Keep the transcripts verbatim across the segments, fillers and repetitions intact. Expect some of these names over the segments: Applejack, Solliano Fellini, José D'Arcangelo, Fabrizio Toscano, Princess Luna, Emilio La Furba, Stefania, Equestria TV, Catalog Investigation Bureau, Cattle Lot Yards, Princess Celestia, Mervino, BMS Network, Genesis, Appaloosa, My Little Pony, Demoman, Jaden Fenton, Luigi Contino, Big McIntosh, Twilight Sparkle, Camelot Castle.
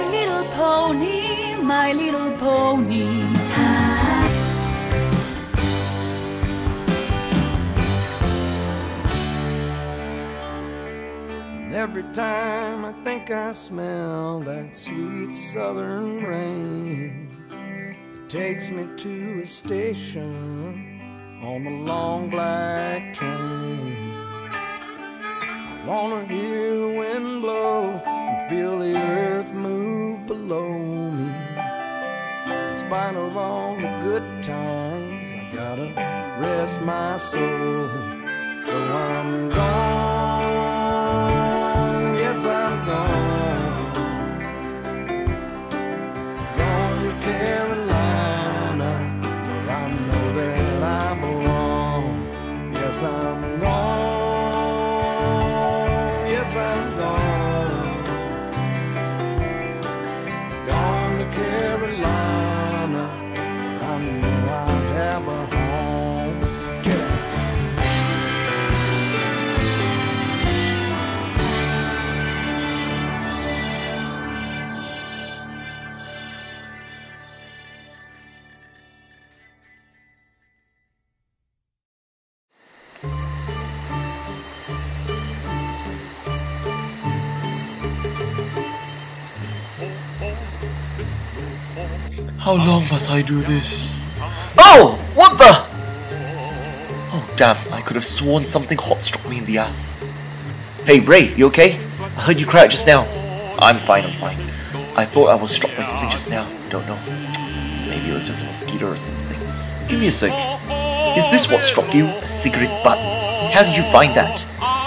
My little pony, my little pony. And every time I think I smell that sweet southern rain, it takes me to a station on the long black train. I wanna hear the wind blow and feel the earth move below me. In spite of all the good times, I gotta rest my soul. So I'm gone, yes I'm gone, gone to Carolina, where I know that I belong. Yes I'm gone. I'm gone, gone to Carolina, where I know I have a home. How long must I do this? Oh! What the? Oh damn, I could have sworn something hot struck me in the ass. Hey Ray, you okay? I heard you cry out just now. I'm fine, I'm fine. I thought I was struck by something just now. Don't know. Maybe it was just a mosquito or something. Give me a sec. Is this what struck you? A cigarette butt? How did you find that?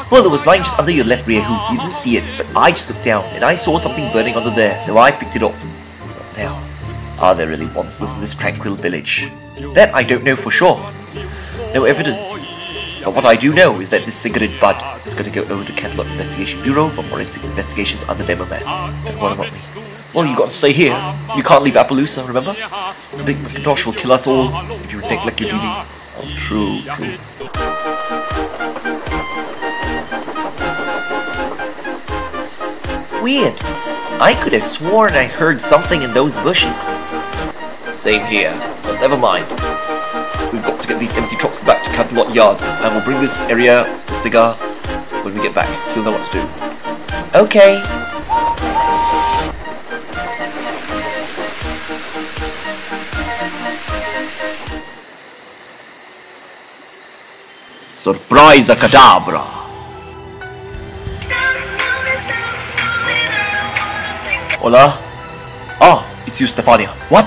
Well, it was lying just under your left rear hoof. You didn't see it, but I just looked down and I saw something burning under there, so I picked it up. But now, are there really monsters in this tranquil village? That I don't know for sure. No evidence. But what I do know is that this cigarette butt is going to go over to Catalog Investigation Bureau for forensic investigations under Demoman. And what about me? Well, you got to stay here. You can't leave Appaloosa, remember? The big Macintosh will kill us all if you neglect your duties. Oh, true, true. Weird. I could have sworn I heard something in those bushes. Same here, but never mind. We've got to get these empty trucks back to Cattle Lot Yards, and we'll bring this area to Cigar when we get back. He'll know what to do. Okay. Surpresa Cadabra! Hola? Oh, it's you, Stefania. What?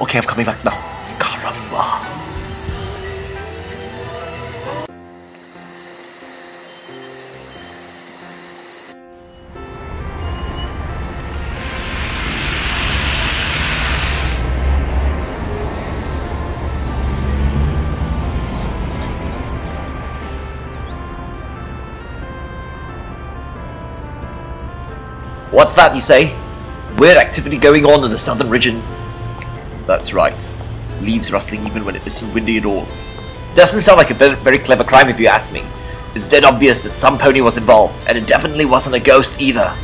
Okay, I'm coming back now. Caramba. What's that, you say? Weird activity going on in the southern regions. That's right. Leaves rustling even when it isn't windy at all. Doesn't sound like a very clever crime if you ask me. It's dead obvious that some pony was involved, and it definitely wasn't a ghost either.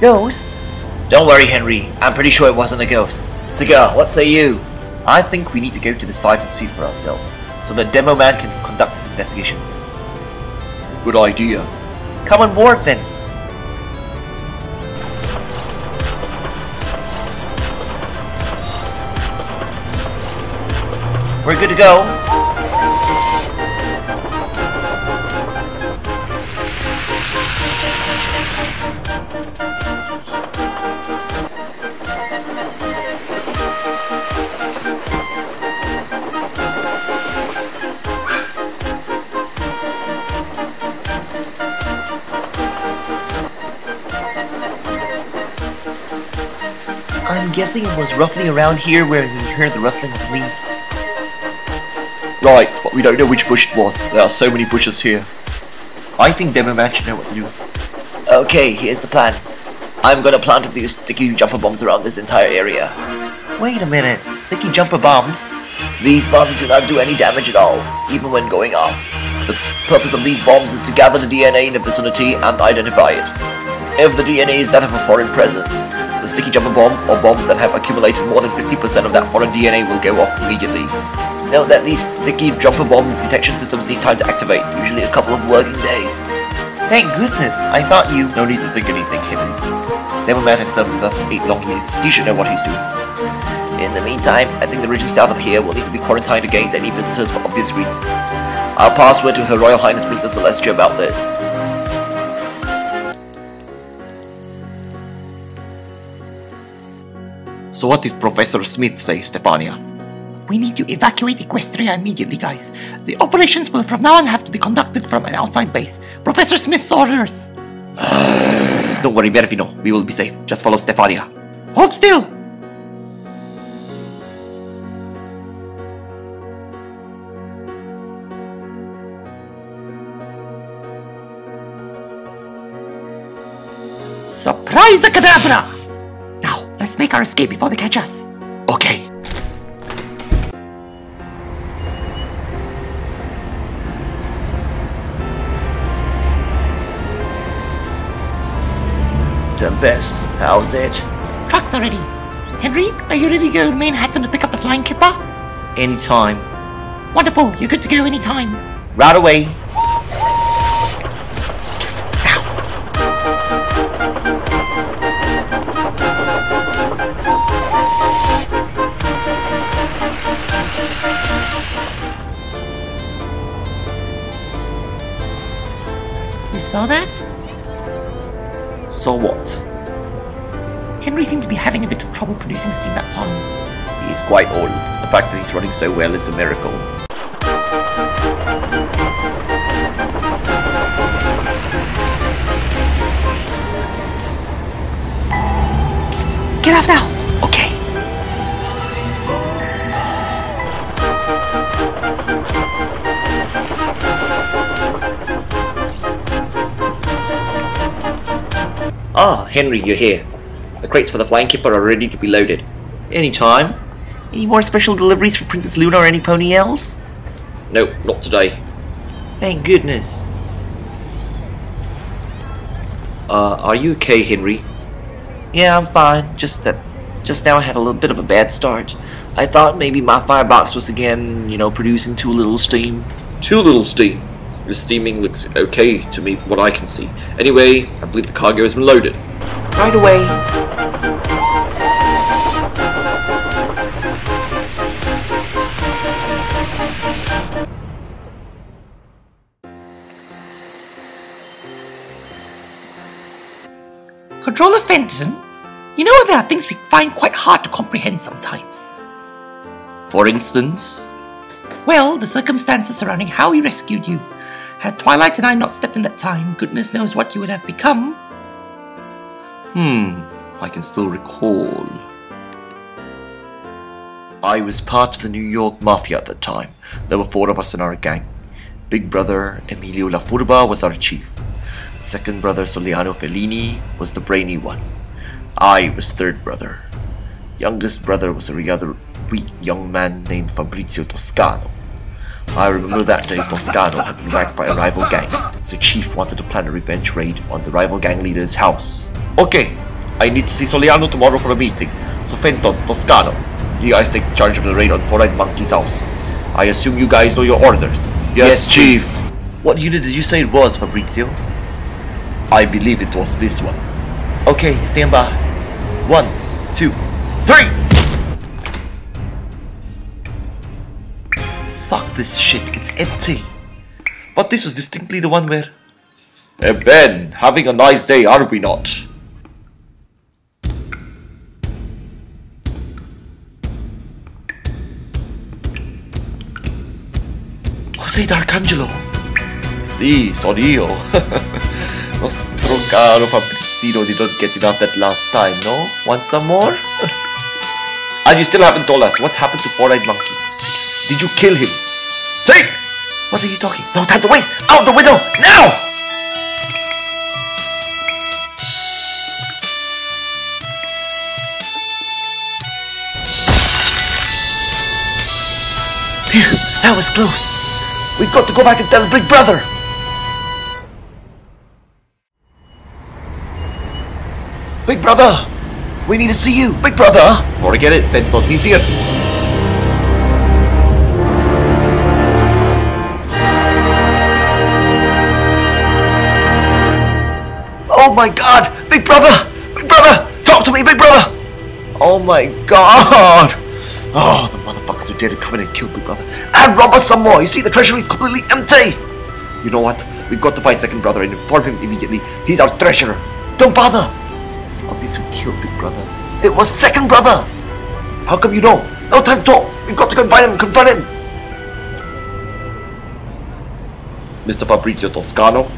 Ghost? Don't worry, Henry. I'm pretty sure it wasn't a ghost. Cigar, what say you? I think we need to go to the site and see for ourselves, so that Demo Man can conduct his investigations. Good idea. Come on board then. We're good to go. I'm guessing it was roughly around here where we heard the rustling of leaves. Right, but we don't know which bush it was. There are so many bushes here. I think Demoman should know what to do. Okay, here's the plan. I'm gonna plant a few sticky jumper bombs around this entire area. Wait a minute, sticky jumper bombs? These bombs do not do any damage at all, even when going off. The purpose of these bombs is to gather the D N A in the vicinity and identify it. if the D N As that have a foreign presence. The sticky jumper bomb, or bombs that have accumulated more than fifty percent of that foreign D N A, will go off immediately. Note that these sticky jumper bombs detection systems need time to activate, usually a couple of working days. Thank goodness, I thought you— No need to think anything, Kimmy. Never man has served with us for eight long years. He should know what he's doing. In the meantime, I think the region south of here will need to be quarantined against any visitors for obvious reasons. I'll pass word to Her Royal Highness Princess Celestia about this. So what did Professor Smith say, Stefania? We need to evacuate Equestria immediately, guys. The operations will from now on have to be conducted from an outside base. Professor Smith's orders! Don't worry, Mervino. We will be safe. Just follow Stefania. Hold still! Surprise the cadabra! Now, let's make our escape before they catch us. Okay. Tempest, how's it? Trucks are ready. Henry, are you ready to go to Manhattan to pick up the flying kipper? Anytime. Wonderful, you're good to go anytime. Right away. Saw that? Saw what? Henry seemed to be having a bit of trouble producing steam that time. He is quite old. The fact that he's running so well is a miracle. Psst! Get off now! Okay. Ah, Henry, you're here. The crates for the flying kipper are ready to be loaded. Any time. Any more special deliveries for Princess Luna or any pony else? Nope, not today. Thank goodness. Uh, are you okay, Henry? Yeah, I'm fine. Just that, just now I had a little bit of a bad start. I thought maybe my firebox was again, you know, producing too little steam. Too little steam? Your steaming looks okay to me from what I can see. Anyway, I believe the cargo has been loaded. Right away. Controller Fenton, you know there are things we find quite hard to comprehend sometimes. For instance? Well, the circumstances surrounding how he rescued you. Had Twilight and I not stepped in that time, goodness knows what you would have become. Hmm, I can still recall. I was part of the New York Mafia at that time. There were four of us in our gang. Big brother Emilio La Furba was our chief. Second brother Solliano Fellini was the brainy one. I was third brother. Youngest brother was a rather weak young man named Fabrizio Toscano. I remember that day Toscano had been whacked by a rival gang, so Chief wanted to plan a revenge raid on the rival gang leader's house. Okay, I need to see Solliano tomorrow for a meeting, so Fenton, Toscano, you guys take charge of the raid on Four-Eyed Monkey's house. I assume you guys know your orders. Yes, yes Chief. Chief! What unit did you say it was, Fabrizio? I believe it was this one. Okay, stand by. One, two, three! Fuck this shit, it's empty. But this was distinctly the one where... Hey Ben, having a nice day, are we not? José D'Arcangelo. Si, sono io. Nostro caro Fabrizio did not get enough that last time, no? Want some more? And you still haven't told us what's happened to Four-Eyed Monkey. Did you kill him? Think! What are you talking? No time to waste! Out the window! Now! Phew! That was close! We've got to go back and tell Big Brother! Big brother! We need to see you, big brother! Forget it, Fenton, he's here! Oh my god! Big brother! Big brother! Talk to me, big brother! Oh my god! Oh, the motherfuckers who dared to come in and kill big brother. And rob us some more! You see, the treasury is completely empty! You know what? We've got to find second brother and inform him immediately. He's our treasurer. Don't bother! It's obvious who killed big brother. It was second brother! How come you know? No time to talk! We've got to confine him! Confront him! Mister Fabrizio Toscano,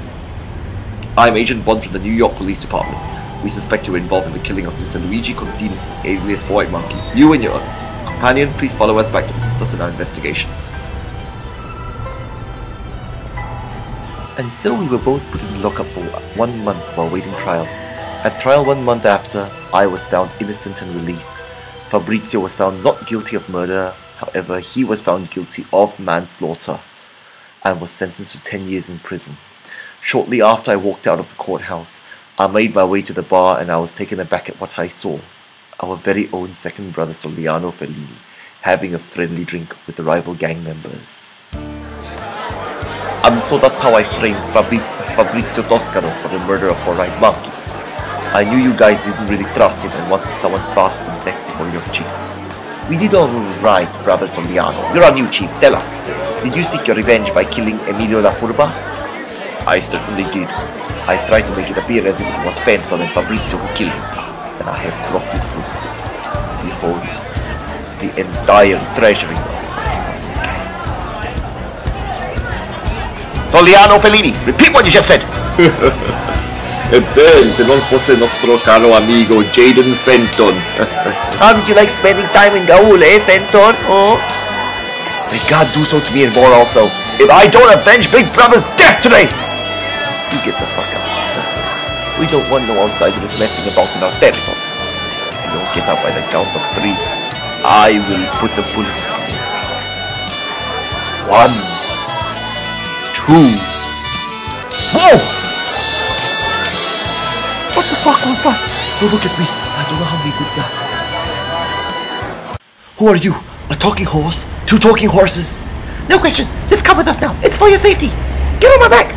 I'm Agent Bond from the New York Police Department. We suspect you were involved in the killing of Mister Luigi Contino, alias White Monkey. You and your companion, please follow us back to assist us in our investigations. And so we were both put in lockup for one month while waiting trial. At trial one month after, I was found innocent and released. Fabrizio was found not guilty of murder, however he was found guilty of manslaughter and was sentenced to ten years in prison. Shortly after I walked out of the courthouse, I made my way to the bar and I was taken aback at what I saw. Our very own second brother Solliano Fellini, having a friendly drink with the rival gang members. And so that's how I framed Fabrizio Toscano for the murder of a right monkey. I knew you guys didn't really trust him and wanted someone fast and sexy for your chief. We did all right, brother Solliano. You're our new chief, tell us. Did you seek your revenge by killing Emilio La Furba? I certainly did. I tried to make it appear as if it was Fenton and Fabrizio who killed him. And I have brought you proof. Behold, the entire treasury. Solliano Fellini, repeat what you just said! Ebbene, se non fosse il nostro caro amico Jaden Fenton. How did you like spending time in Gaul, eh, Fenton? Oh? May God do so to me and more also. If I don't avenge Big Brother's death today! You get the fuck out. We don't want no outsiders messing about in our territory. If you don't get out by the count of three, I will put a bullet in you. One. Who? Whoa! What the fuck was that? Don't look at me. I don't know how we did that. Who are you? A talking horse? Two talking horses? No questions. Just come with us now. It's for your safety. Get on my back.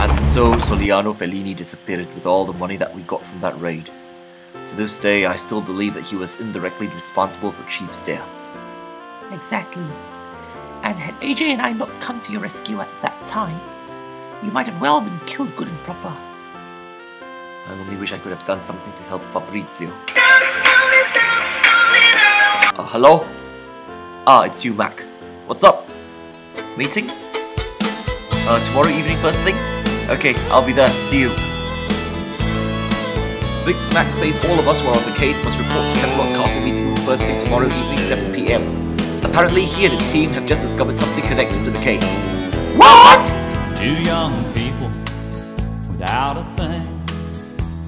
And so Solliano Fellini disappeared with all the money that we got from that raid. To this day, I still believe that he was indirectly responsible for Chief's death. Exactly. And had A J and I not come to your rescue at that time, you might have well been killed good and proper. I only wish I could have done something to help Fabrizio. Uh, hello? Ah, it's you, Mac. What's up? Meeting? Uh, tomorrow evening first thing? Okay, I'll be there. See you. Big Mac says all of us who are on the case must report to Camelot Castle meeting room first thing tomorrow evening, seven p m Apparently, he and his team have just discovered something connected to the case. What? Two young people without a thing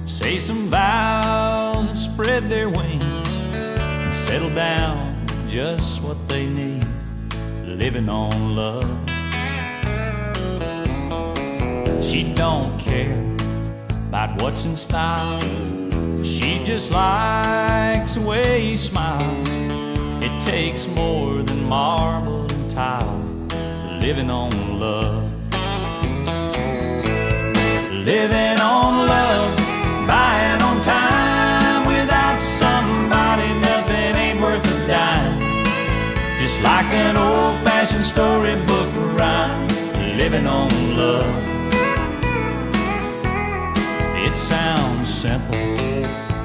say some vows and spread their wings and settle down just what they need, living on love. She don't care about what's in style. She just likes the way he smiles. It takes more than marble and tile, living on love. Living on love, buying on time. Without somebody, nothing ain't worth a dime. Just like an old-fashioned storybook rhyme, living on love. It sounds simple,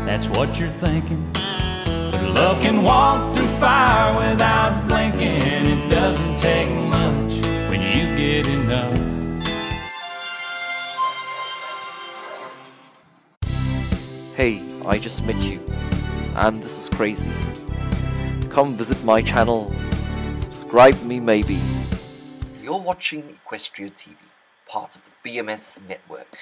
that's what you're thinking. Love can walk through fire without blinking. It doesn't take much when you get enough. Hey, I just met you, and this is crazy. Come visit my channel, subscribe to me maybe. You're watching Equestria T V, part of the B M S Network.